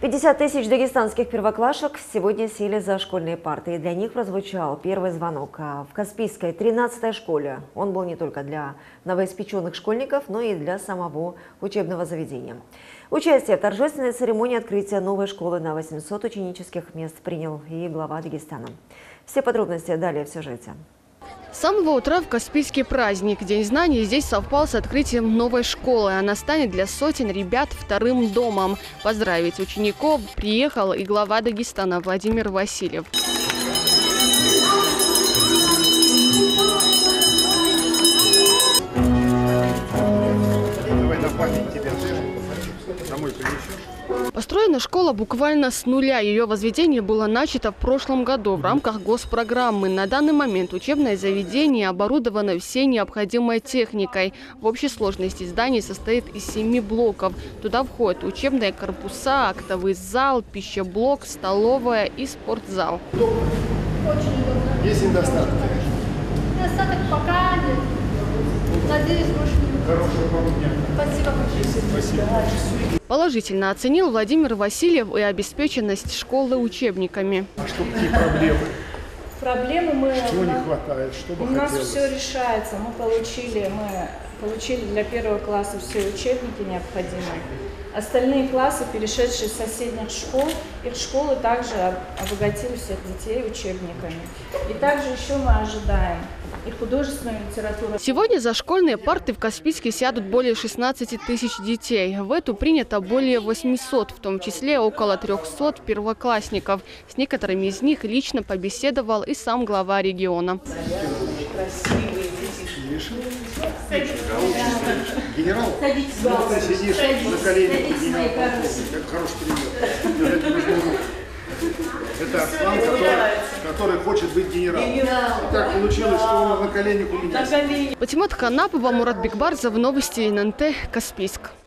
50 тысяч дагестанских первоклашек сегодня сели за школьные парты, и для них прозвучал первый звонок. В Каспийской 13-й школе он был не только для новоиспеченных школьников, но и для самого учебного заведения. Участие в торжественной церемонии открытия новой школы на 800 ученических мест принял и глава Дагестана. Все подробности далее в сюжете. С самого утра в Каспийске праздник. День знаний здесь совпал с открытием новой школы. Она станет для сотен ребят вторым домом. Поздравить учеников приехал и глава Дагестана Владимир Васильев. Давай на память тебя домой принесешь. Построена школа буквально с нуля. Ее возведение было начато в прошлом году в рамках госпрограммы. На данный момент учебное заведение оборудовано всей необходимой техникой. В общей сложности здание состоит из 7 блоков. Туда входят учебные корпуса, актовый зал, пищеблок, столовая и спортзал. Есть недостаток? Недостаток пока нет. Надеюсь, больше не будет. Хорошего вам дня. Спасибо большое. Спасибо. Положительно оценил Владимир Васильев и обеспеченность школы учебниками. А что, какие проблемы? Проблемы мы... Чего не хватает? Что бы хотелось? У нас все решается. Мы получили для первого класса все учебники необходимые. Остальные классы, перешедшие с соседних школ, их школы также обогатили всех детей учебниками. И также еще мы ожидаем и художественную литературу. Сегодня за школьные парты в Каспийске сядут более 16 тысяч детей. В эту принято более 800, в том числе около 300 первоклассников. С некоторыми из них лично побеседовал и сам глава региона. Генерал, ты сидишь на коленях, это хороший пример. Это Аслан, который хочет быть генералом. И так получилось, что он на коленях у меня. Ватимат Канапова, Мурат Бекбарзов, новости ННТ, Каспийск.